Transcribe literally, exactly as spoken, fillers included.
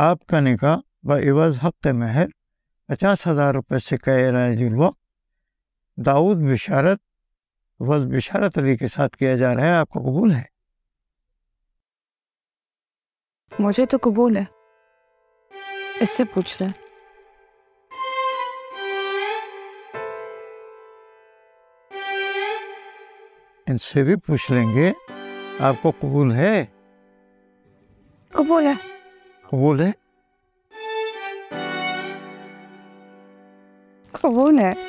आपका निकाह व एवज़ हक़ महर पचास हज़ार रुपये से क़राजुलवक़्त दाऊद बिशारत वज़ बिशारत अली के साथ किया जा रहा है, आपको कबूल है? मुझे तो कबूल है, इससे पूछ रहे। इनसे भी पूछ लेंगे आपको कबूल है? कबूल है। कबूल है। कबूल है।